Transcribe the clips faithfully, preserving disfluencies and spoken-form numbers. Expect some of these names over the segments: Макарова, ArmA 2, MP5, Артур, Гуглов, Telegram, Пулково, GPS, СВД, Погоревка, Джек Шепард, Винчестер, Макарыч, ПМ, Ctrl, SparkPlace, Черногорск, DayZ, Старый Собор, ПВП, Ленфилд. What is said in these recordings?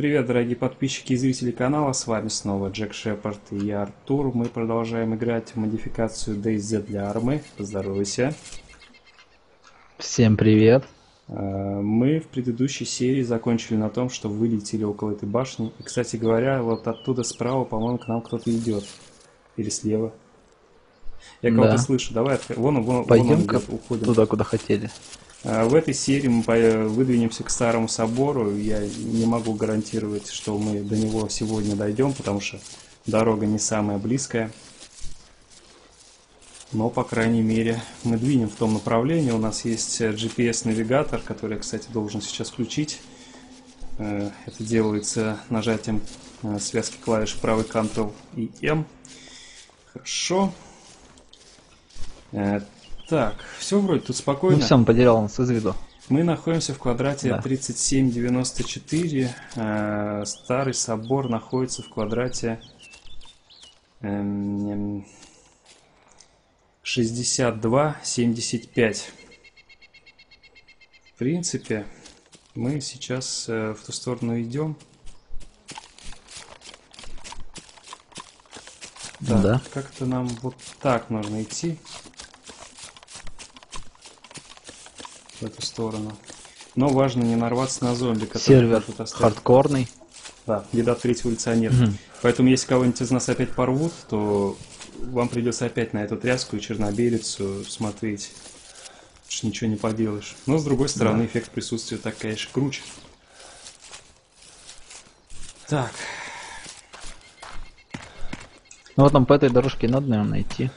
Привет, дорогие подписчики и зрители канала, с вами снова Джек Шепард и я, Артур. Мы продолжаем играть в модификацию DayZ для армы. Поздоровайся. Всем привет. Мы в предыдущей серии закончили на том, что вылетели около этой башни. И, кстати говоря, вот оттуда справа, по-моему, к нам кто-то идет. Или слева. Я кого-то да. слышу. Давай, вон, вон, пойдем вон он, уходим. Туда, куда хотели. В этой серии мы выдвинемся к Старому Собору. Я не могу гарантировать, что мы до него сегодня дойдем, потому что дорога не самая близкая. Но, по крайней мере, мы двинем в том направлении. У нас есть джи пи эс-навигатор, который я, кстати, должен сейчас включить. Это делается нажатием связки клавиш правый Ctrl и М. Хорошо. Так, все вроде тут спокойно. Ну все, он потерял нас из виду. Мы находимся в квадрате да. тридцать семь девяносто четыре. Э, Старый Собор находится в квадрате э, шестьдесят два семьдесят пять. В принципе, мы сейчас э, в ту сторону идем. Да, да. Как-то нам вот так нужно идти. В эту сторону. Но важно не нарваться на зомби, который сервер тут оставит. Хардкорный. Да, еда третьего лица нет. Угу. Поэтому если кого-нибудь из нас опять порвут, то вам придется опять на эту тряску и чернобелицу смотреть. Что ничего не поделаешь. Но с другой стороны, да. эффект присутствия так, конечно, круче. Так. Ну вот нам по этой дорожке надо, наверное, идти.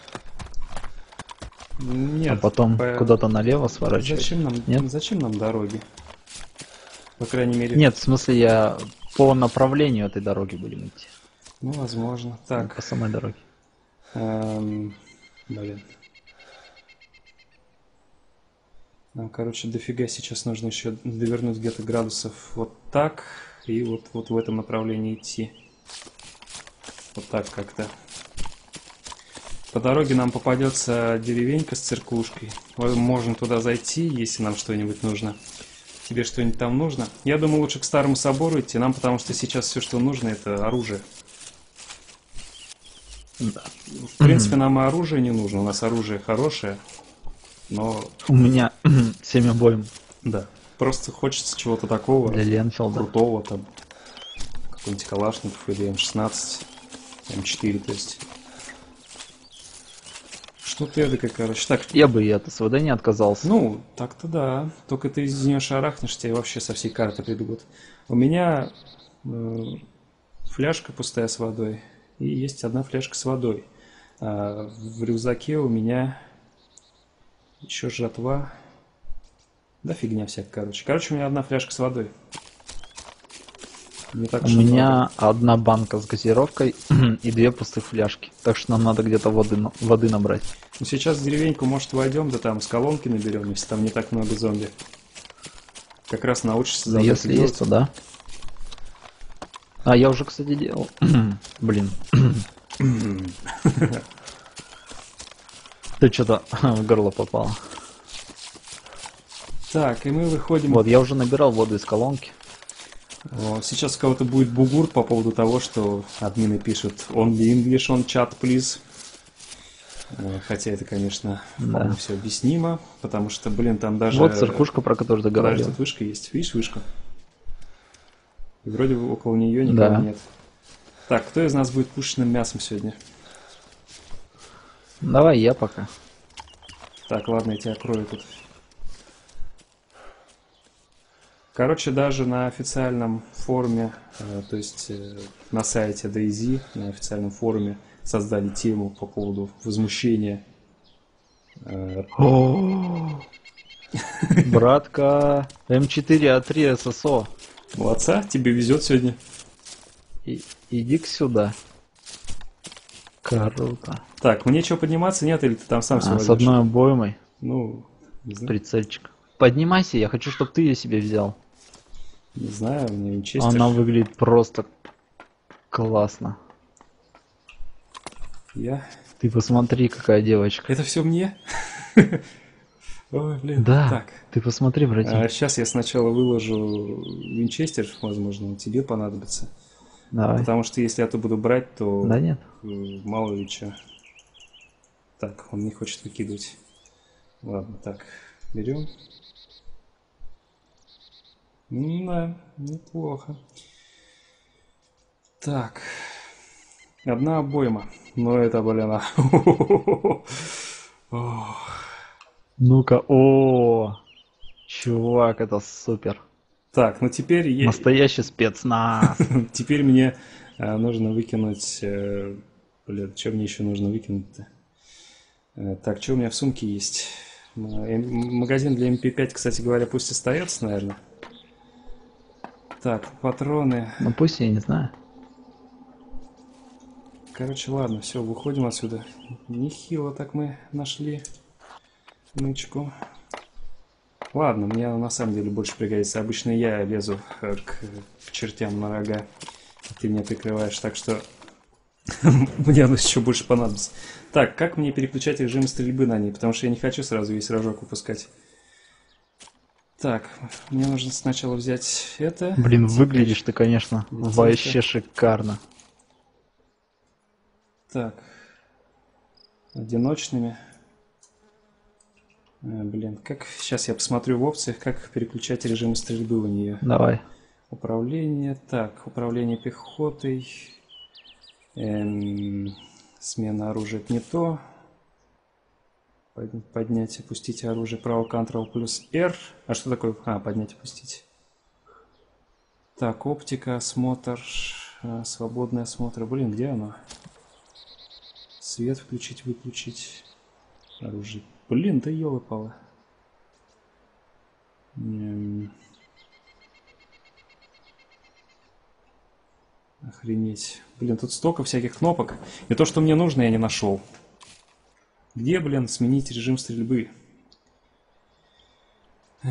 Нет, а потом по... куда-то налево сворачивать. Зачем нам, Нет? зачем нам дороги? По крайней мере... Нет, в смысле я по направлению этой дороги будем идти. Ну, возможно. Так. По самой дороге. Эм... Блин. Нам, короче, дофига сейчас нужно еще довернуть где-то градусов вот так. И вот, вот в этом направлении идти. Вот так как-то. По дороге нам попадется деревенька с церквушкой. Можно туда зайти, если нам что-нибудь нужно. Тебе что-нибудь там нужно? Я думаю, лучше к Старому Собору идти нам, потому что сейчас все, что нужно, это оружие. Да. В принципе, нам и оружие не нужно. У нас оружие хорошее, но... У меня семь обоим. Да. Просто хочется чего-то такого. Для Ленфилда. Крутого там. Какой-нибудь Калашников или эм шестнадцать. эм четыре, то есть... Что-то эдакое, короче. Так, я бы и от СВД не отказался. Ну, так-то да. Только ты из нее шарахнешь, тебе вообще со всей карты придут. У меня э, фляжка пустая с водой. И есть одна фляжка с водой. А в рюкзаке у меня еще жатва. Да фигня всякая, короче. Короче, у меня одна фляжка с водой. Не так у меня много. Одна банка с газировкой и две пустых фляжки. Так что нам надо где-то воды, воды набрать. Ну, сейчас в деревеньку, может, войдем, да там с колонки наберем, если там не так много зомби. Как раз научишься за Если есть, делать. То да. А я уже, кстати, делал. Блин. Ты что-то в горло попало. Так, и мы выходим. Вот, я уже набирал воду из колонки. Сейчас у кого-то будет бугурт по поводу того, что админы пишут only English on chat, please. Хотя это, конечно, да. все объяснимо, потому что, блин, там даже... Вот церквушка, про которую ты говорил. Тут вышка есть. Видишь вышку? И вроде бы около нее никого да. нет. Так, кто из нас будет пушечным мясом сегодня? Давай я пока. Так, ладно, я тебя крою тут. Короче, даже на официальном форуме, э, то есть э, на сайте DayZ, на официальном форуме создали тему по поводу возмущения. Э, Братка, эм четыре а три эс эс о. Молодца, тебе везет сегодня. И, иди-ка сюда. Круто. Так, мне чего подниматься нет, или ты там сам а, с одной обоймой. Ну, прицельчик. Поднимайся, я хочу, чтобы ты ее себе взял. Не знаю, мне Винчестер. Она выглядит просто классно. Я? Ты посмотри, какая девочка. Это все мне? Ой, блин. Да, так. Ты посмотри, братик. А, сейчас я сначала выложу Винчестер, возможно, тебе понадобится. Давай. Потому что если я то буду брать, то... Да нет. Мало ли что. Так, он не хочет выкидывать. Ладно, так, берем. Да, неплохо. Так. Одна обойма. Но это, блин, ну-ка, о, чувак, это супер. Так, ну теперь есть... Настоящий спецназ. Теперь мне нужно выкинуть... Блин, что мне еще нужно выкинуть-то? Так, что у меня в сумке есть? Магазин для эм пэ пять, кстати говоря, пусть остается, наверное. Так, патроны. Ну пусть, я не знаю. Короче, ладно, все, выходим отсюда. Нехило так мы нашли нычку. Ладно, мне на самом деле больше пригодится. Обычно я лезу к чертям на рога. Ты меня прикрываешь, так что мне оно еще больше понадобится. Так, как мне переключать режим стрельбы на ней? Потому что я не хочу сразу весь рожок выпускать. Так, мне нужно сначала взять это. Блин, выглядишь ты, конечно, вообще шикарно. Так, одиночными. А, блин, как сейчас я посмотрю в опциях, как переключать режим стрельбы у нее. Давай. Управление, так, управление пехотой, эм, смена оружия, это не то. Поднять, опустить оружие, право Ctrl плюс R. А что такое? А, поднять, опустить. Так, оптика, осмотр, свободный осмотр. Блин, где оно? Свет включить, выключить. Оружие. Блин, да ёлы-палы. Охренеть. Блин, тут столько всяких кнопок. И то, что мне нужно, я не нашел. Где, блин, сменить режим стрельбы? Э,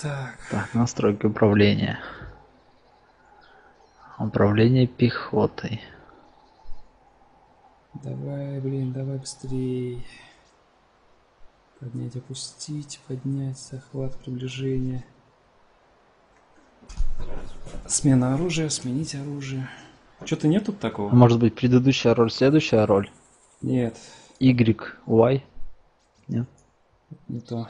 так. Так, настройки управления. Управление пехотой. Давай, блин, давай быстрее. Поднять, опустить, поднять, захват, приближение. Смена оружия, сменить оружие. Что-то нет тут такого? Может быть, предыдущая роль, следующая роль? Нет. Y, Y. Нет. Не то.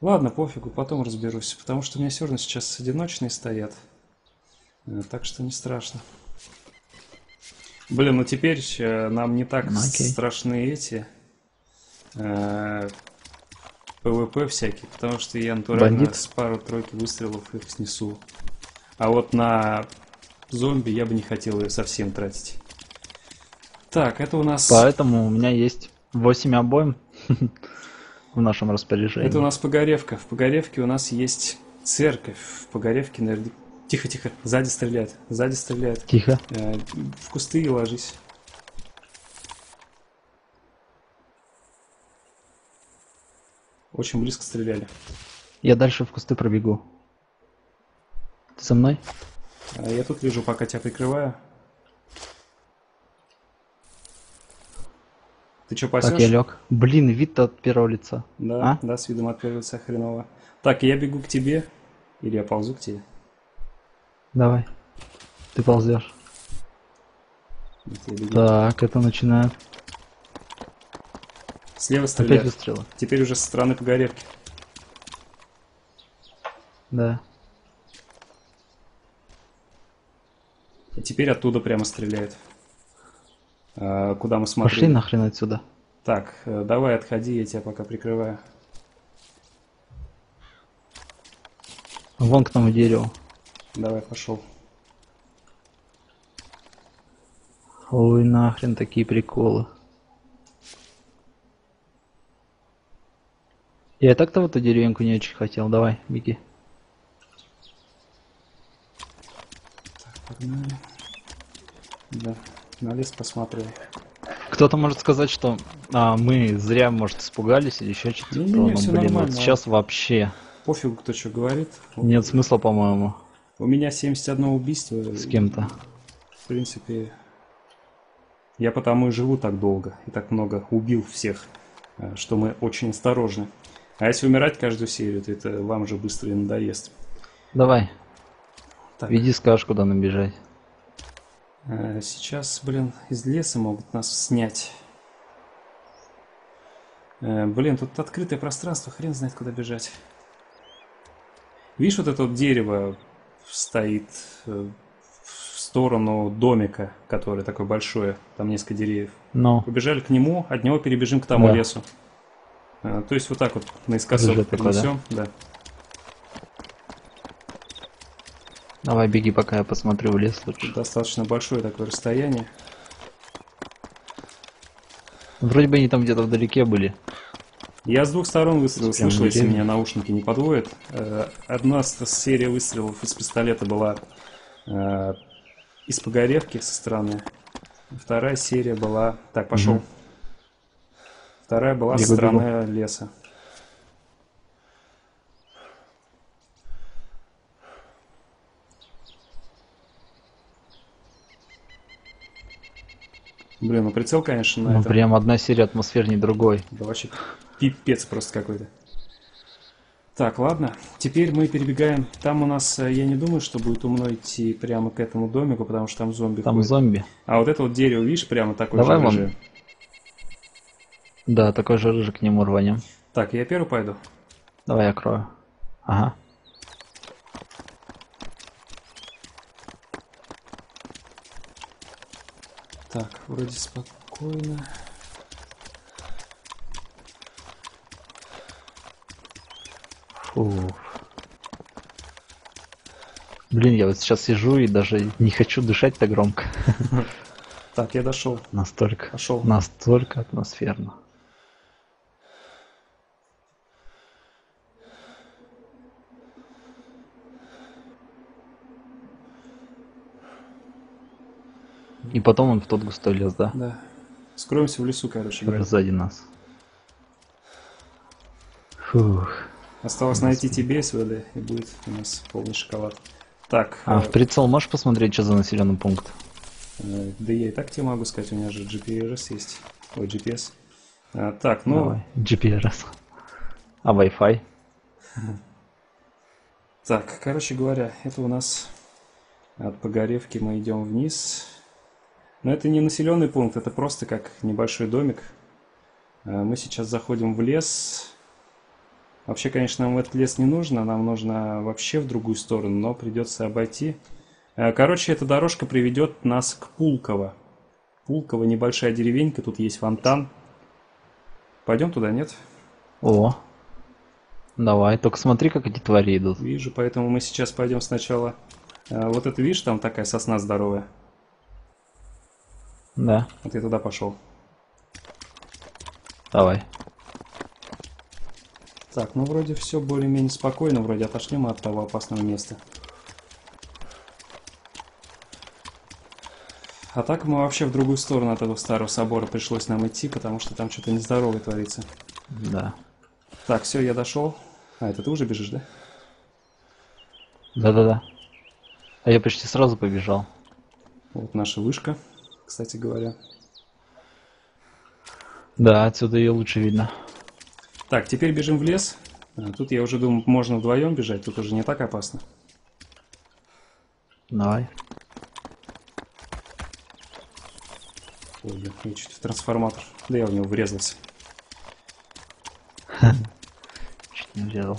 Ладно, пофигу, потом разберусь. Потому что у меня все равно сейчас одиночные стоят. Так что не страшно. Блин, ну теперь нам не так okay. страшны эти э, пэ вэ пэ всякие. Потому что я натурально Бандит. с пару-тройки выстрелов их снесу. А вот на зомби я бы не хотел ее совсем тратить. Так, это у нас... Поэтому у меня есть восемь обоим в нашем распоряжении. Это у нас Погоревка. В Погоревке у нас есть церковь. В Погоревке, наверное... Тихо-тихо, сзади стреляет, сзади стреляет. Тихо. Э, в кусты и ложись. Очень близко стреляли. Я дальше в кусты пробегу. Ты со мной? А я тут лежу, пока тебя прикрываю. Ты что, пасешь? Так, я лег. Блин, вид-то от первого лица. Да, а? да, с видом от первого лица хреново. Так, я бегу к тебе. Или я ползу к тебе. Давай. Ты ползешь. Так, это начинает. Слева стреляют. Опять выстрелы. Теперь уже со стороны Погоревки. Да. И теперь оттуда прямо стреляют. Куда мы смотрим? Пошли нахрен отсюда. Так, давай отходи, я тебя пока прикрываю. Вон к тому дереву. Давай, пошел. Ой, нахрен такие приколы. Я так-то вот эту деревеньку не очень хотел. Давай, беги. Так, погнали. Да. На лес посмотрю. Кто-то может сказать, что а, мы зря, может, испугались или еще что-то. Не, не, не, блин, вот сейчас вообще. Пофигу, кто что говорит. Нет смысла, по-моему. У меня семьдесят одно убийство. С кем-то. В принципе, я потому и живу так долго и так много убил всех, что мы очень осторожны. А если умирать каждую серию, то это вам же быстро и надоест. Давай. Так. Веди, скажешь, куда нам бежать. А, сейчас, блин, из леса могут нас снять. А, блин, тут открытое пространство, хрен знает, куда бежать. Видишь, вот это вот дерево стоит в сторону домика, который такой большой, там несколько деревьев. Но. Побежали к нему, от него перебежим к тому да. лесу. А, то есть вот так вот наискосок принесем. Да? Да. Давай беги, пока я посмотрю в лес лучше. Достаточно большое такое расстояние. Вроде бы они там где-то вдалеке были. Я с двух сторон выстрелил слышал, если меня наушники не подводят. Одна серия выстрелов из пистолета была из Погоревки со стороны. Вторая серия была... Так, пошел. Угу. Вторая была бегу, со стороны бегу. леса. Блин, ну прицел, конечно, на ну, этом. Прям одна серия атмосферней другой. Да вообще пипец просто какой-то. Так, ладно. Теперь мы перебегаем. Там у нас, я не думаю, что будет умно идти прямо к этому домику, потому что там зомби. Там ходит. зомби. А вот это вот дерево, видишь, прямо такой Давай же вон. рыжий. Да, такой же рыжий, к нему рванем. Так, я первый пойду. Давай я крою. Ага. Так, вроде спокойно. Фу. Блин, я вот сейчас сижу и даже не хочу дышать так громко. Так, я дошел. Настолько. Пошел. Настолько атмосферно. И потом он в тот густой лес, да? Да. Скроемся в лесу, короче. Сзади нас. Фух. Осталось найти тебе с ВД, и будет у нас полный шоколад. Так. А э... в прицел можешь посмотреть, что за населенный пункт? Э, да я и так тебе могу сказать, у меня же джи пи эс есть. Ой, джи пи эс. А, так, ну... Давай. джи пи эс. А Wi-Fi? Так, короче говоря, это у нас от Погоревки мы идем вниз. Но это не населенный пункт, это просто как небольшой домик. Мы сейчас заходим в лес. Вообще, конечно, нам этот лес не нужно, нам нужно вообще в другую сторону, но придется обойти. Короче, эта дорожка приведет нас к Пулково. Пулково небольшая деревенька, тут есть фонтан. Пойдем туда, нет? О, давай, только смотри, как эти твари идут. Вижу, поэтому мы сейчас пойдем сначала. Вот это, видишь, там такая сосна здоровая. Да. Вот я туда пошел. Давай. Так, ну вроде все более-менее спокойно, вроде отошли мы от того опасного места. А так мы вообще в другую сторону от этого старого собора пришлось нам идти, потому что там что-то нездоровое творится. Да. Так, все, я дошел. А, это ты уже бежишь, да? Да-да-да. А я почти сразу побежал. Вот наша вышка. Кстати говоря. Да, отсюда ее лучше видно. Так, теперь бежим в лес. Тут, я уже думаю, можно вдвоем бежать. Тут уже не так опасно. Давай. Ой, блин, я чуть в трансформатор. Да я в него врезался. Чуть не врезал.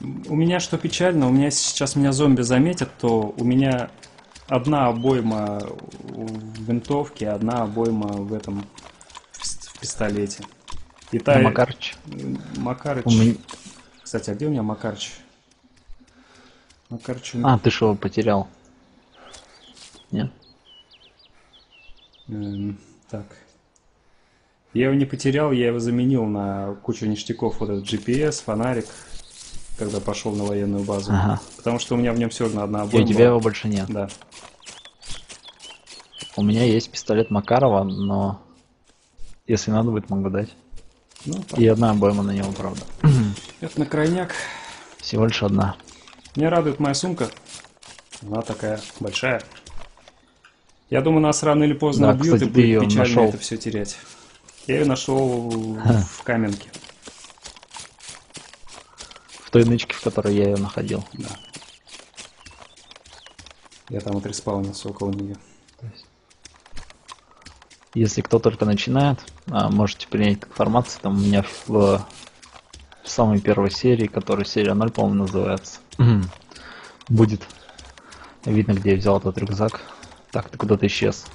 У меня что печально, у меня сейчас меня зомби заметят, то у меня... Одна обойма в винтовке, одна обойма в этом в пистолете. И та... Макарыч. Макарыч. Меня... Кстати, а где у меня Макарыч? Макарыч у меня... А, ты что, потерял? Нет? Эм, так. Я его не потерял, я его заменил на кучу ништяков. Вот этот джи пи эс, фонарик. Когда пошел на военную базу. Ага. Потому что у меня в нем все равно одна обойма. У тебя его больше нет. Да. У меня есть пистолет Макарова, но если надо будет, могу дать. Ну, и одна обойма на него, правда. Это на крайняк. Всего лишь одна. Меня радует моя сумка. Она такая большая. Я думаю, нас рано или поздно убьют, да, и будет печально нашел. это все терять. Я ее нашел в каменке. той нычке, в которой я ее находил. Да. Я там отреспаунился около нее. Если кто только начинает, можете принять к информации, там у меня в, в самой первой серии, которая серия ноль, по-моему, называется, будет видно, где я взял этот рюкзак. Так, ты куда-то исчез.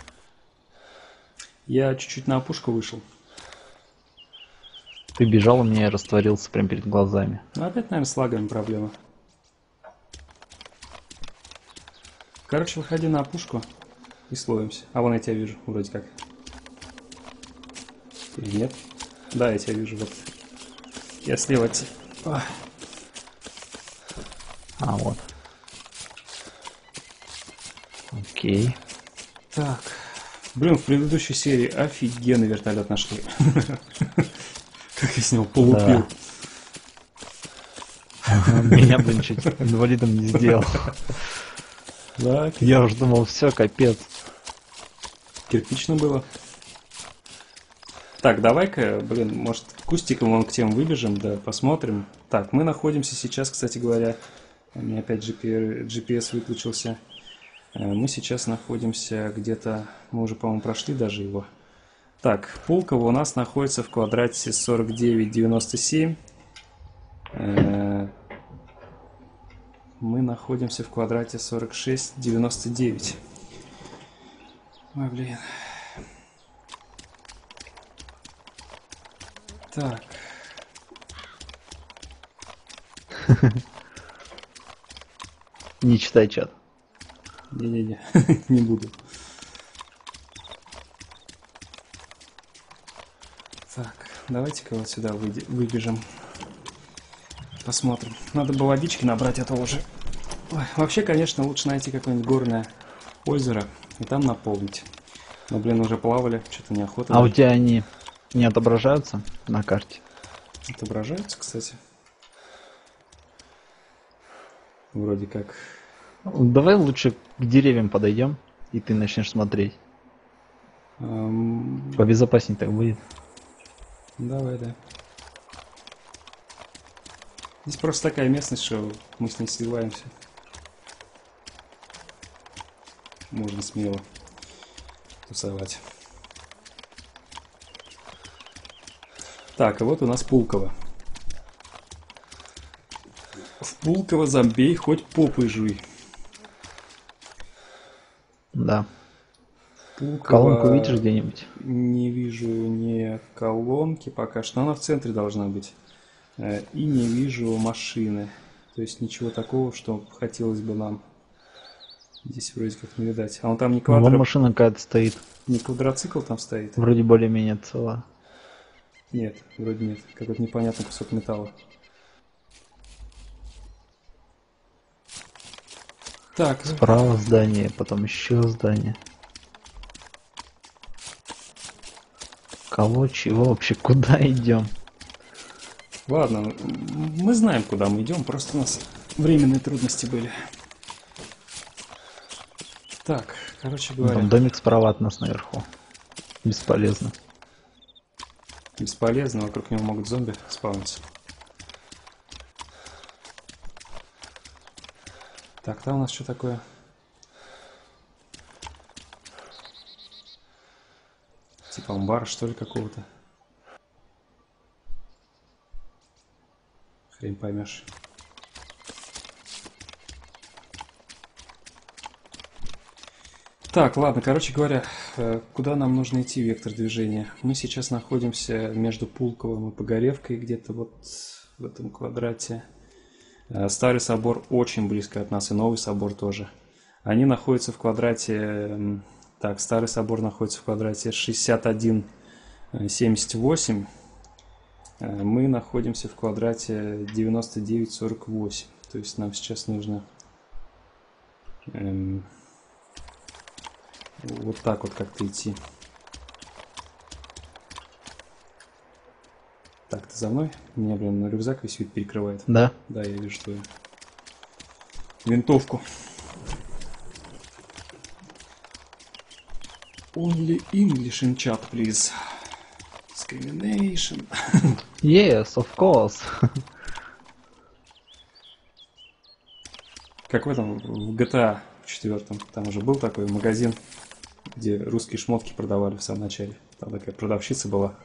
Я чуть-чуть на опушку вышел. Ты бежал, у меня растворился прямо перед глазами. Ну, опять, наверное, с лагами проблема. Короче, выходи на опушку и словимся. А вон я тебя вижу, вроде как. Или нет? Да, я тебя вижу. Вот. Я слева от тебя. А. а, вот. Окей. Так. Блин, в предыдущей серии офигенный вертолет нашли. Как я с него полупил. Меня бы ничего инвалидом не сделал. Так, я уже думал, все, капец. Кирпично было. Так, давай-ка, блин, может, кустиком вон к тем выбежим, да, посмотрим. Так, мы находимся сейчас, кстати говоря, у меня опять джи пи эс выключился. Мы сейчас находимся где-то, мы уже, по-моему, прошли даже его. Так, Пулково у нас находится в квадрате сорок девять девяносто семь. Мы находимся в квадрате сорок шесть девяносто девять. Ой, блин. Так. Не читай чат. Не-не-не, не буду. Так, давайте-ка вот сюда выбежим. Посмотрим. Надо бы водички набрать, а то уже... Ой, вообще, конечно, лучше найти какое-нибудь горное озеро и там наполнить. Но, блин, уже плавали, что-то неохота. А у тебя они не отображаются на карте? Отображаются, кстати. Вроде как. Давай лучше к деревьям подойдем, и ты начнешь смотреть. Эм... Побезопаснее так будет. Давай, да. Здесь просто такая местность, что мы с ней сливаемся. Можно смело тусовать. Так, и вот у нас Пулково. В Пулково зомбей хоть попы жуй. Да. Пулково... Колонку видишь где-нибудь? Не вижу ни колонки пока что, она в центре должна быть. И не вижу машины. То есть ничего такого, что хотелось бы нам. Здесь вроде как не видать. А вон там не квадроцикл. Вон машина какая-то стоит. Не квадроцикл там стоит? Вроде более-менее цела. Нет, вроде нет. Какой-то непонятный кусок металла. Так. Справа здание, потом еще здание. Кого, чего вообще, куда идем? Ладно, мы знаем, куда мы идем, просто у нас временные трудности были. Так, короче говоря... Там домик справа от нас наверху. Бесполезно. Бесполезно, вокруг него могут зомби спавниться. Так, там у нас что такое? Типа амбара, что ли, какого-то? Хрен поймешь. Так, ладно, короче говоря, куда нам нужно идти, вектор движения? Мы сейчас находимся между Пулковым и Погоревкой, где-то вот в этом квадрате. Старый собор очень близко от нас, и новый собор тоже. Они находятся в квадрате... Так, старый собор находится в квадрате шестьдесят один семьдесят восемь. Мы находимся в квадрате девяносто девять сорок восемь. То есть нам сейчас нужно эм, вот так вот как-то идти. Так, ты за мной? У меня, блин, рюкзак весь вид перекрывает. Да? Да, я вижу твою винтовку. Only English in chat, please. Discrimination. Yes, of course. Как в этом, в джи ти эй четыре, там уже был такой магазин, где русские шмотки продавали в самом начале. Там такая продавщица была.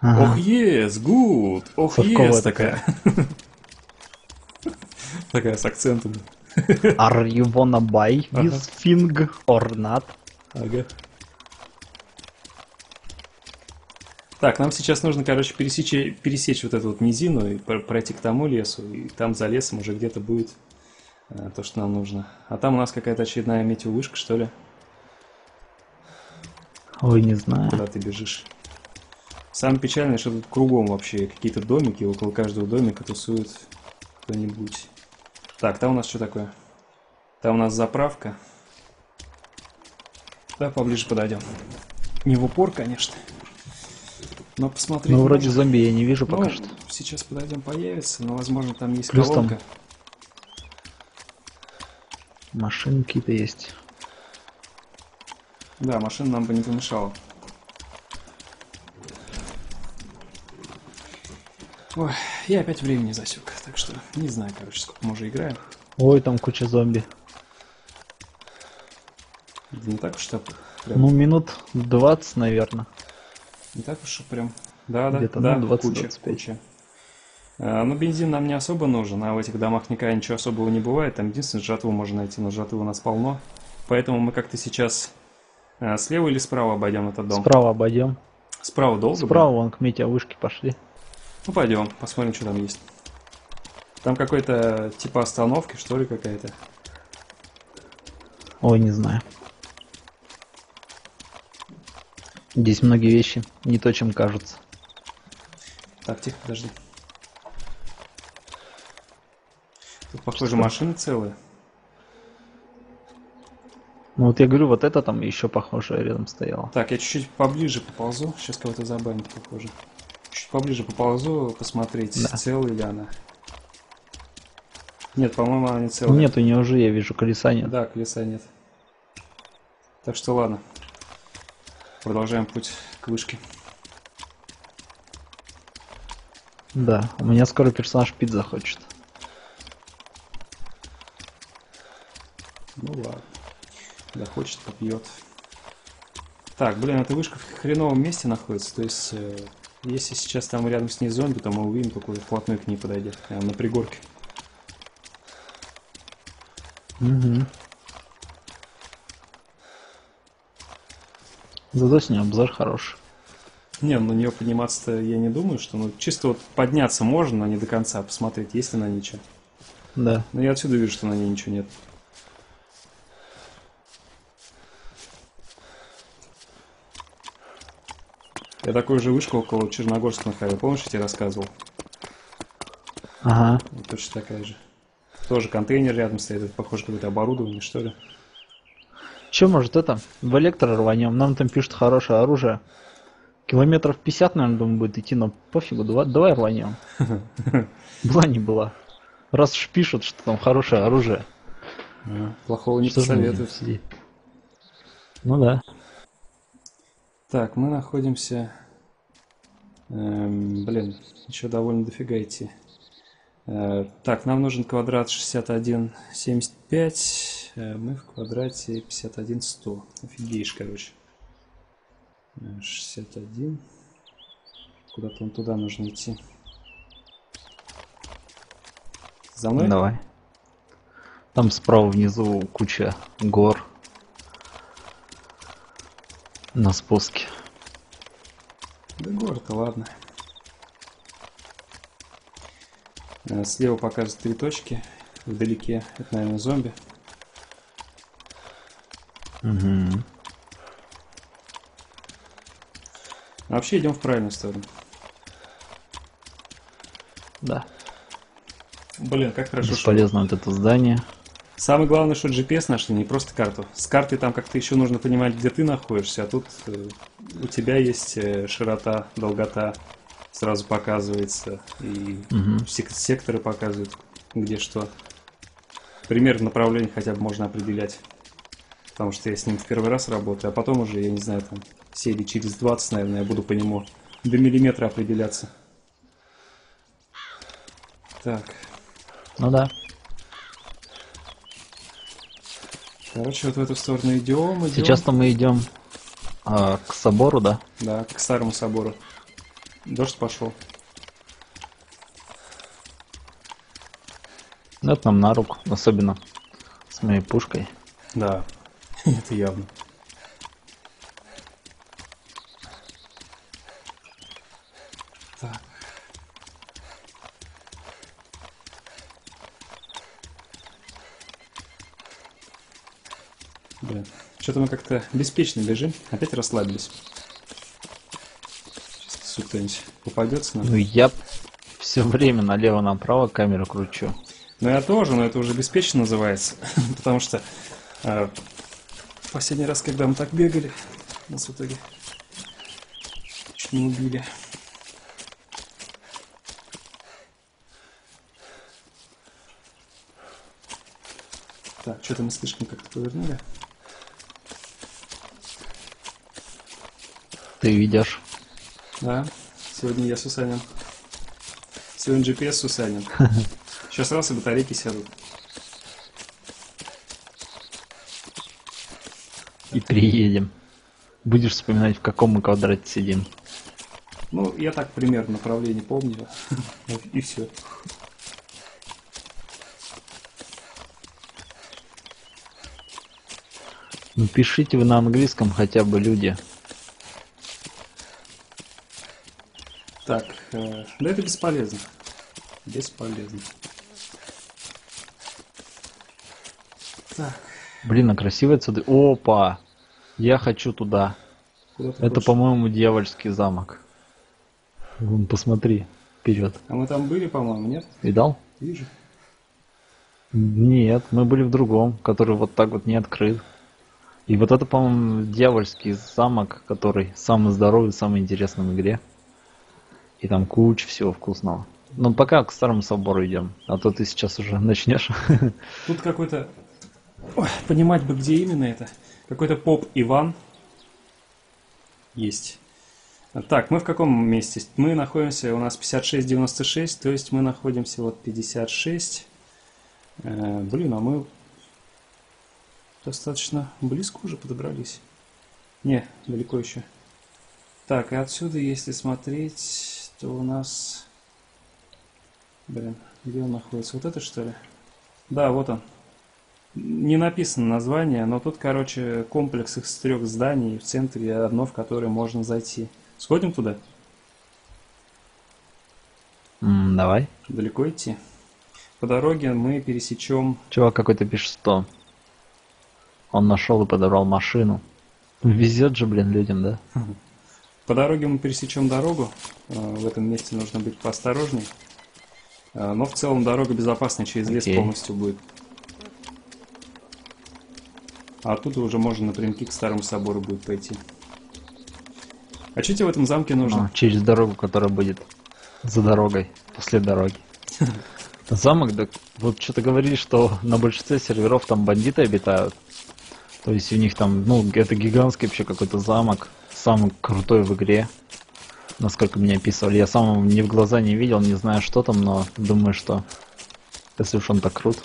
Ох, ес, гуд, ох, ес, такая. Такая с акцентом. Are you wanna buy this thing or not? Ага. Так, нам сейчас нужно, короче, пересечь, пересечь вот эту вот низину и пройти к тому лесу, и там за лесом уже где-то будет а, то, что нам нужно. А там у нас какая-то очередная метеовышка, что ли? Ой, не знаю. Куда ты бежишь? Самое печальное, что тут кругом вообще какие-то домики, около каждого домика тусуют кто-нибудь. Так, там у нас что такое? Там у нас заправка. Да, поближе подойдем. Не в упор, конечно. Но посмотреть. Ну, вроде зомби я не вижу пока что. Сейчас подойдем, появится, но возможно там есть колонка. Машины какие-то есть. Да, машина нам бы не помешала. Ой, я опять времени засек, так что не знаю, короче, сколько мы уже играем. Ой, там куча зомби. Да не так уж так. Прям... Ну, минут двадцать, наверное. Не так уж прям. Да, да, да, двадцать, куча, двадцать пять. куча. А, ну, бензин нам не особо нужен, а в этих домах никогда ничего особого не бывает. Там единственное, жатву можно найти, но жатвы у нас полно. Поэтому мы как-то сейчас а, слева или справа обойдем этот дом? Справа обойдем. Справа долго? Справа, блин? Вон к метеовышке пошли. Ну, пойдем, посмотрим, что там есть. Там какой-то типа остановки, что ли, какая-то. Ой, не знаю. Здесь многие вещи не то, чем кажутся. Так, тихо, подожди. Тут, похоже, что? Машины целые. Ну вот я говорю, вот это там еще похожее рядом стояло. Так, я чуть-чуть поближе поползу. Сейчас кого-то забанит, похоже. Чуть поближе поползу, посмотреть, да. Целая ли она. Нет, по-моему, она не целая. Нет, у нее уже, я вижу, колеса нет. Да, колеса нет. Так что ладно. Продолжаем путь к вышке. Да, у меня скоро персонаж пить захочет. Ну ладно. Захочет, попьет. Так, блин, эта вышка в хреновом месте находится. То есть, э, если сейчас там рядом с ней зомби, то мы увидим, какой вплотную к ней подойдет. Прямо на пригорке. Угу. Зато с ней обзор хороший. Не, на нее подниматься-то я не думаю, что... Ну, чисто вот подняться можно, но не до конца. Посмотреть, есть ли на ней что. Да. Но я отсюда вижу, что на ней ничего нет. Я такую же вышку около Черногорска находил. Помнишь, я тебе рассказывал? Ага. Вот точно такая же. Тоже контейнер рядом стоит. Это, похоже, какое-то оборудование, что ли. Че, может, это? В электро рванем. Нам там пишут хорошее оружие. Километров пятьдесят, наверное, думаю, будет идти, но пофигу, давай, давай рванем. Была не была. Раз уж пишут, что там хорошее оружие. А, плохого не посоветую. Ну да. Так, мы находимся... Эм, блин, еще довольно дофига идти. Э, так, нам нужен квадрат шестьдесят один семьдесят пять. Мы в квадрате пятьдесят один сто. Офигеешь, короче. шестьдесят один. Куда-то он туда нужно идти. За мной? Давай. Там справа внизу куча гор. На спуске. Да гор-то ладно. Слева показывают три точки. Вдалеке. Это, наверное, зомби. Угу. А вообще идем в правильную сторону. Да. Блин, как хорошо. Бесполезно вот это здание. Самое главное, что джи пи эс нашли, не просто карту. С карты там как-то еще нужно понимать, где ты находишься, а тут э, у тебя есть э, широта, долгота, сразу показывается, и угу. сек- секторы показывают, где что. Примерно направление хотя бы можно определять. Потому что я с ним в первый раз работаю, а потом уже, я не знаю, там, серии через двадцать, наверное, я буду по нему до миллиметра определяться. Так. Ну да. Короче, вот в эту сторону идем. идем. Сейчас-то мы идем а, к собору, да? Да, к старому собору. Дождь пошел. Ну, это нам на руку, особенно с моей пушкой. Да, это явно. Так. Блин, что-то мы как-то беспечно бежим, опять расслабились. Сейчас сука кто-нибудь попадется нам. Ну я все время налево-направо камеру кручу. Ну я тоже, но это уже беспечно называется, потому что э, в последний раз, когда мы так бегали, нас в итоге чуть не убили. Так, что-то мы слишком как-то повернули. Ты ведешь. Да, сегодня я Сусанин. Сегодня джи пи эс Сусанин. Сейчас раз и батарейки сядут. И приедем. Будешь вспоминать, в каком мы квадрате сидим. Ну, я так примерно направление помню. И все. Ну, пишите вы на английском хотя бы, люди. Так, э, да это бесполезно. Бесполезно. Так. Блин, а красиво отсюда. Опа! Я хочу туда. Это, по-моему, дьявольский замок. Вон, посмотри, вперед. А мы там были, по-моему, нет? Видал? Вижу. Нет, мы были в другом, который вот так вот не открыт. И вот это, по-моему, дьявольский замок, который самый здоровый, самый интересный в игре. И там куча всего вкусного. Ну, пока к старому собору идем, а то ты сейчас уже начнешь. Тут какой-то... Ой, понимать бы, где именно это. Какой-то поп Иван есть. Так, мы в каком месте? Мы находимся, у нас пятьдесят шесть девяносто шесть, то есть мы находимся вот пятьдесят шесть. Э, блин, а мы достаточно близко уже подобрались. Не, далеко еще. Так, и отсюда, если смотреть, то у нас... Блин, где он находится? Вот это, что ли? Да, вот он. Не написано название, но тут, короче, комплекс из трех зданий, в центре одно, в которое можно зайти. Сходим туда? Mm, давай. Далеко идти? По дороге мы пересечем... Чувак какой-то пишет, что он нашел и подобрал машину. Везет же, блин, людям, да? По дороге мы пересечем дорогу. В этом месте нужно быть поосторожней. Но в целом дорога безопасна, через лес okay. полностью будет. А оттуда уже можно напрямки к старому собору будет пойти. А что тебе в этом замке нужно? А, через дорогу, которая будет за дорогой, после дороги. Замок, да, вот что-то говорили, что на большинстве серверов там бандиты обитают. То есть у них там, ну, это гигантский вообще какой-то замок, самый крутой в игре. Насколько меня описывали, я сам ни в глаза не видел, не знаю, что там, но думаю, что если уж он так крут.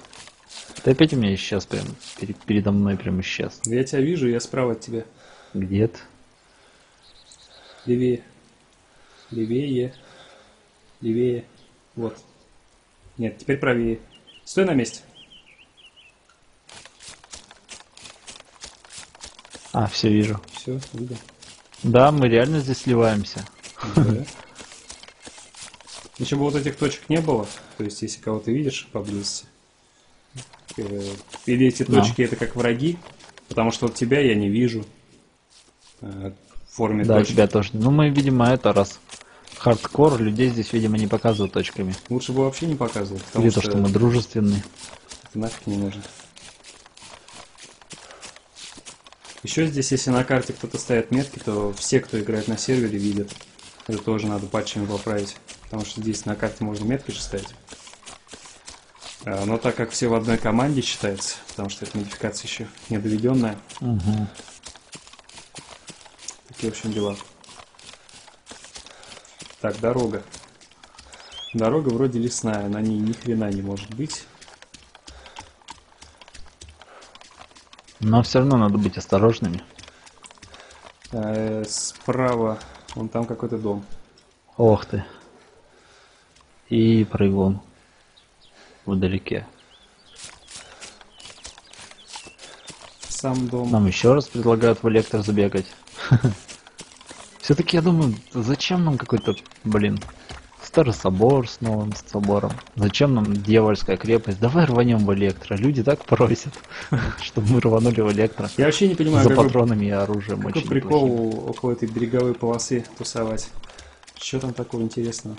Ты опять у меня исчез прям, перед, передо мной прям исчез. Я тебя вижу, я справа от тебя. Где ты? Левее. Левее. Левее. Вот. Нет, теперь правее. Стой на месте. А, все вижу. Все, видно. Да, мы реально здесь сливаемся. Да. Если бы вот этих точек не было, то есть если кого-то видишь поблизости, э, или эти точки, да, это как враги, потому что вот тебя я не вижу э, в форме, да, точек. Тебя тоже. Ну мы, видимо, это раз хардкор, людей здесь, видимо, не показывают точками. Лучше бы вообще не показывать, потому или что то, что мы дружественны. Это нафиг не нужно. Еще здесь, если на карте кто-то ставит метки, то все, кто играет на сервере, видят. Это тоже надо патчами поправить, потому что здесь на карте можно метки же ставить. Но так как все в одной команде считается, потому что эта модификация еще не доведенная. Угу. Такие, в общем, дела. Так, дорога. Дорога вроде лесная, на ней ни хрена не может быть. Но все равно надо быть осторожными. Э-э, справа, вон там какой-то дом. Ох ты. И прыгун вдалеке. Сам дом. Нам еще раз предлагают в электр забегать. Все-таки я думаю, зачем нам какой-то, блин, Старый Собор с новым собором? Зачем нам дьявольская крепость? Давай рванем в электро. Люди так просят, чтобы мы рванули в электро. Я вообще не понимаю, за патронами и оружием. Какой прикол около этой береговой полосы тусовать? Что там такого интересного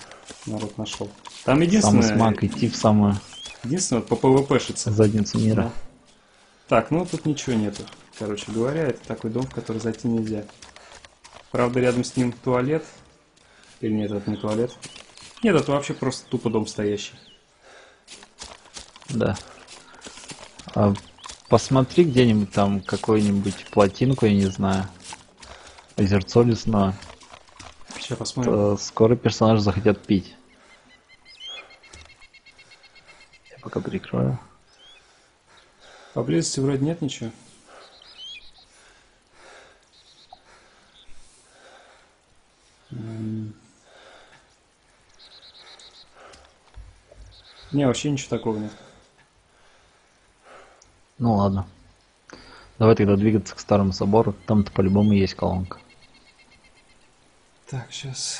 народ нашел? Там единственное... Самый смак идти в самую... Единственное, по ПВПшице. Задницу мира. Так, ну тут ничего нету. Короче говоря, это такой дом, в который зайти нельзя. Правда, рядом с ним туалет. Или нет, это не туалет. Нет, это вообще просто тупо дом стоящий. Да. А посмотри где-нибудь там какую-нибудь плотинку, я не знаю. Озерцо лесное. Сейчас посмотрим. Скоро персонажи захотят пить. Я пока прикрою. Поблизости вроде нет ничего. Не, вообще ничего такого нет. Ну ладно. Давай тогда двигаться к Старому Собору. Там-то по-любому есть колонка. Так, сейчас.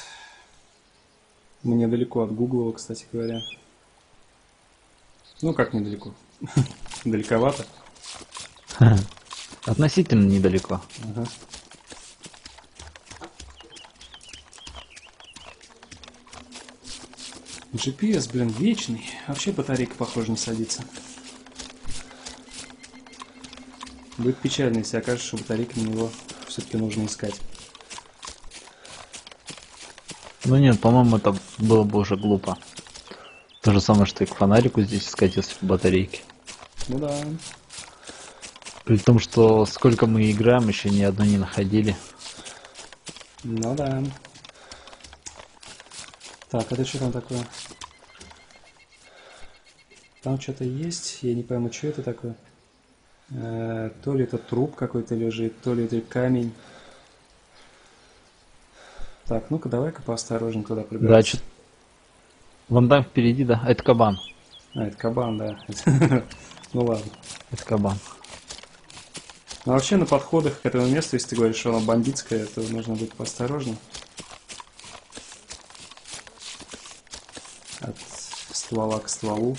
Мы недалеко от Гуглова, кстати говоря. Ну как недалеко? Далековато. Относительно недалеко. Ага. джи пи эс, блин, вечный. Вообще батарейка, похоже, не садится. Будет печально, если окажется, что батарейки на него все-таки нужно искать. Ну нет, по-моему, это было бы уже глупо. То же самое, что и к фонарику здесь искать, если батарейки. Ну да. При том, что сколько мы играем, еще ни одной не находили. Ну да. Так, это что там такое? Там что-то есть, я не пойму, что это такое. Э-э, то ли это труп какой-то лежит, то ли это камень. Так, ну-ка давай-ка поосторожнее туда прыгать. Да, что-то... Вон там впереди, да? А это кабан. А, это кабан, да. Ну ладно. Это кабан. Ну вообще на подходах к этому месту, если ты говоришь, что оно бандитское, то нужно быть поосторожнее. От ствола к стволу.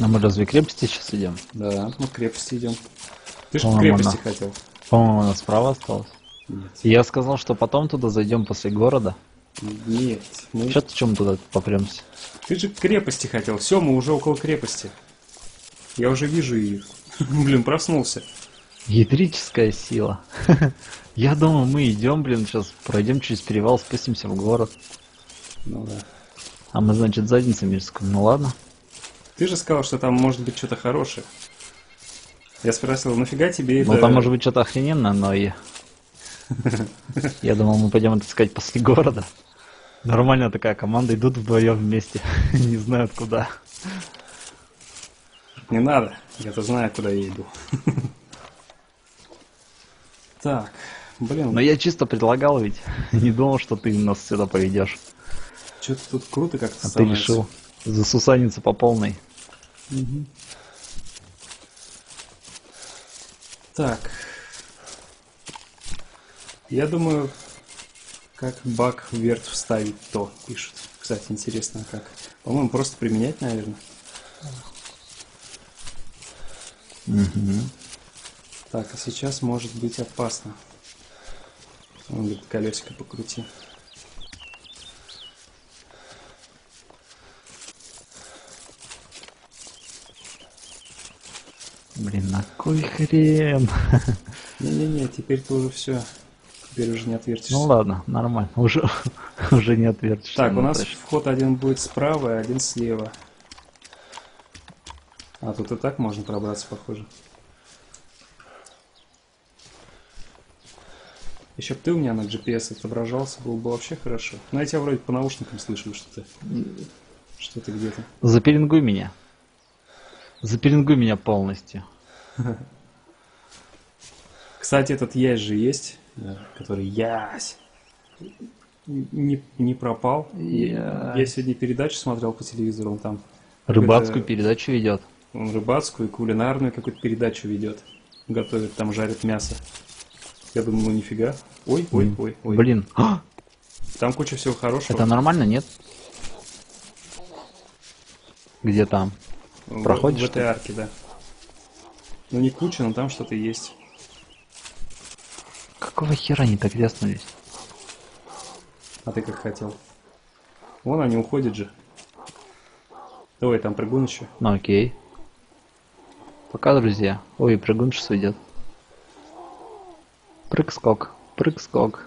А мы разве к крепости сейчас идем? Да, мы к крепости идем. Ты же к крепости хотел. По-моему, она справа осталась. Нет. Я сказал, что потом туда зайдем после города. Нет. Мы... Сейчас в чем туда попремся? Ты же к крепости хотел. Все, мы уже около крепости. Я уже вижу ее. Блин, проснулся. Ядрическая сила. Я думаю, мы идем, блин, сейчас пройдем через перевал, спустимся в город. Ну да. А мы, значит, задница мирская. Ну ладно. Ты же сказал, что там может быть что-то хорошее. Я спросил, нафига тебе это... Ну там может быть что-то охрененное, но и... Я думал, мы пойдем это искать после города. Нормально такая команда, идут вдвоем вместе. Не знают куда. Не надо, я-то знаю, куда я иду. Так, блин. Но я чисто предлагал ведь. Не думал, что ты нас сюда поведешь. Что-то тут круто как-то. А ты решил засусаниться по полной. Угу. Так. Я думаю, как бак вверх вставить то, пишут. Кстати, интересно как. По-моему, просто применять, наверное. Угу. Так, а сейчас может быть опасно. Он говорит, колесико покрути. Блин, на кой хрен? Не-не-не, теперь ты уже все. Теперь уже не отвертишься. Ну ладно, нормально, уже, уже не отвертишься. Так, у нас точно. Вход один будет справа, а один слева. А тут и так можно пробраться, похоже. Еще бы ты у меня на джи пи эс отображался, было бы вообще хорошо. Но я тебя вроде по наушникам слышал, что ты... Что ты где-то. Запеленгуй меня. Запеленгуй меня полностью. Кстати, этот ясь же есть, который ясь. Не, не пропал. Я... я сегодня передачу смотрел по телевизору, он там... Рыбацкую передачу ведет. Он рыбацкую и кулинарную какую-то передачу ведет. Готовит, там жарит мясо. Я думал, ну нифига. Ой, ой, ой, ой, ой. Блин. Там куча всего хорошего. Это нормально, нет? Где там? Проходишь? В, в этой арке, да. Ну не куча, но там что-то есть. Какого хера они так ряснулись? А ты как хотел. Вон они уходят же. Давай, там прыгун еще. Ну окей. Пока, друзья. Ой, прыгун сейчас уйдет. Прыг-скок. Прыг-скок.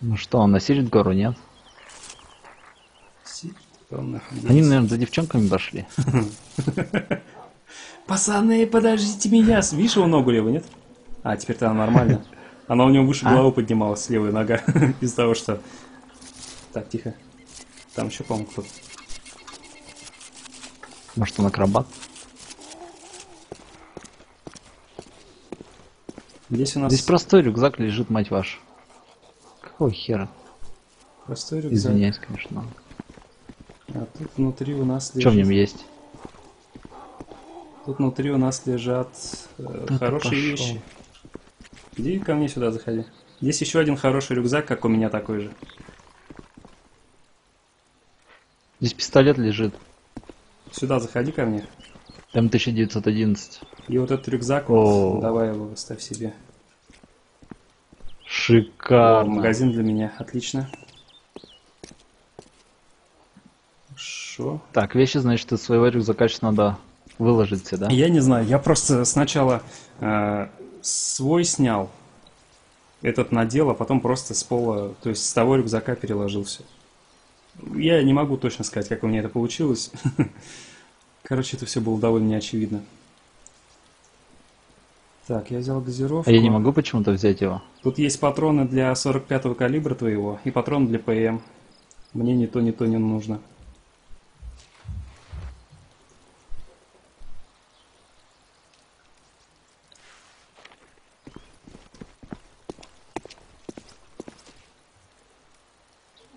Ну что, он насилит гору, нет? Они, наверное, за девчонками пошли. Пацаны, подождите меня. Видишь его ногу левую, нет? А, теперь-то она нормально. Она у него выше а? головы поднималась, левая нога, из-за того, что... Так, тихо. Там еще, по-моему, кто-то. Может, он акробат? Здесь у нас... Здесь простой рюкзак лежит, мать ваша. Какого хера? Простой рюкзак. Извиняюсь, конечно. А тут внутри у нас... Лежит... Что в нем есть? Тут внутри у нас лежат э, хорошие вещи. Иди ко мне сюда, заходи. Здесь еще один хороший рюкзак, как у меня такой же. Здесь пистолет лежит. Сюда заходи ко мне. Там тысяча девятьсот одиннадцать. И вот этот рюкзак, вот, давай его выставь себе. Шикарно. О, магазин для меня, отлично. Шо? Так, вещи, значит, из своего рюкзака сейчас надо выложить все, да? Я не знаю, я просто сначала... Э свой снял, этот надел, а потом просто с пола, то есть с того рюкзака переложил все. Я не могу точно сказать, как у меня это получилось. Короче, это все было довольно неочевидно. Так, я взял газировку. А я не могу почему-то взять его. Тут есть патроны для сорок пятого калибра твоего и патроны для ПМ. Мне ни то, ни то не нужно.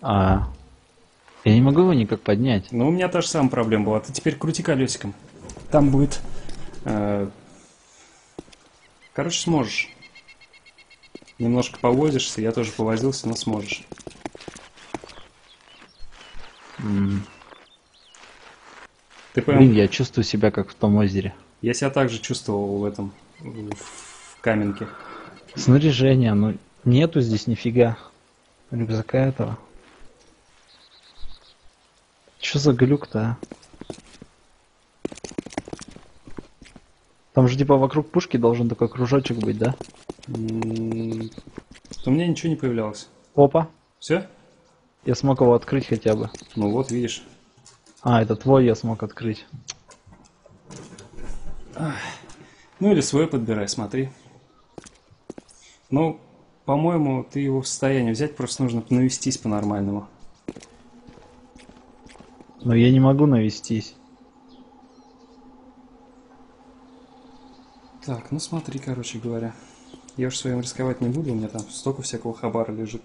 А, я не могу его никак поднять. Ну, у меня та же самая проблема была. Ты теперь крути колесиком. Там будет... Э, короче, сможешь. Немножко повозишься, я тоже повозился, но сможешь. Mm. Ты понял? Блин, я чувствую себя как в том озере. Я себя также чувствовал в этом, в каменке. Снаряжение, ну, нету здесь нифига рюкзака этого. Что за глюк-то, а? Там же типа вокруг пушки должен такой кружочек быть, да? У меня ничего не появлялось. Опа. Все? Я смог его открыть хотя бы. Ну вот, видишь. А, это твой я смог открыть. Ну или свой подбирай, смотри. Ну, по-моему, ты его в состоянии взять, просто нужно навестись по-нормальному. Но я не могу навестись. Так, ну смотри, короче говоря. Я уж своим рисковать не буду, у меня там столько всякого хабара лежит.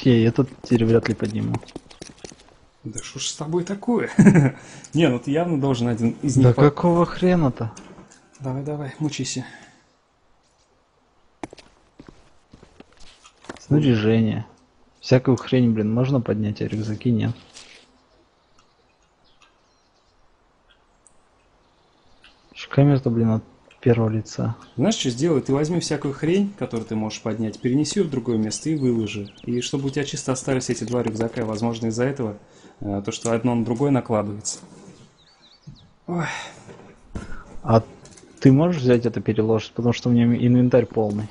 Я этот теперь вряд ли подниму. Да что ж с тобой такое? Не, ну ты явно должен один из них... Да какого хрена-то? Давай, давай, мучайся. Снаряжение. Всякую хрень, блин, можно поднять, а рюкзаки нет. Камера-то, блин, от первого лица. Знаешь, что сделай? Ты возьми всякую хрень, которую ты можешь поднять, перенеси ее в другое место и выложи. И чтобы у тебя чисто остались эти два рюкзака, возможно, из-за этого, то, что одно на другое накладывается. Ой. А ты можешь взять это переложить? Потому что у меня инвентарь полный.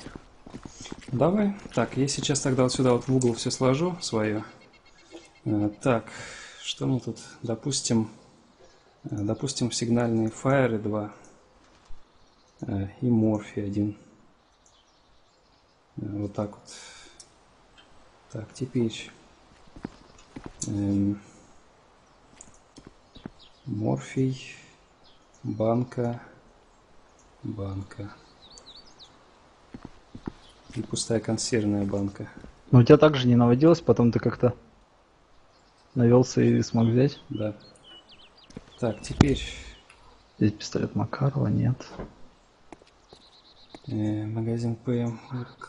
Давай. Так, я сейчас тогда вот сюда вот в угол все сложу свое. Так, что мы тут? Допустим, допустим, сигнальные фаеры два. и морфий один. Вот так вот. Так, теперь эм, морфий, банка, банка и пустая консервная банка. Но у тебя также не наводилось, потом ты как-то навелся и смог взять? Да. Так, теперь... Здесь пистолет Макарова, нет. Э, магазин ПМ.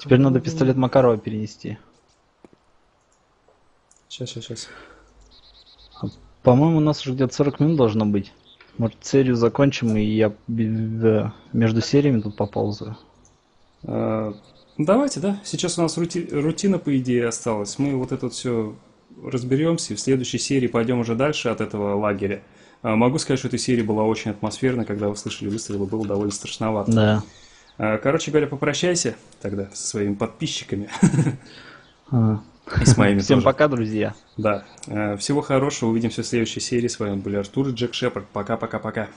Теперь надо пистолет Макарова перенести. Сейчас, сейчас, сейчас. А, по-моему, у нас уже где-то сорок минут должно быть. Может, серию закончим, и я между сериями тут поползаю. А, давайте, да. Сейчас у нас рути... рутина, по идее, осталась. Мы вот это вот все... разберемся, и в следующей серии пойдем уже дальше от этого лагеря. Могу сказать, что эта серия была очень атмосферна, когда вы слышали выстрелы, было довольно страшновато. Да. Короче говоря, попрощайся тогда со своими подписчиками. И с моими. Всем тоже. Пока, друзья. Да. Всего хорошего, увидимся в следующей серии. С вами были Артур и Джек Шепард. Пока-пока-пока.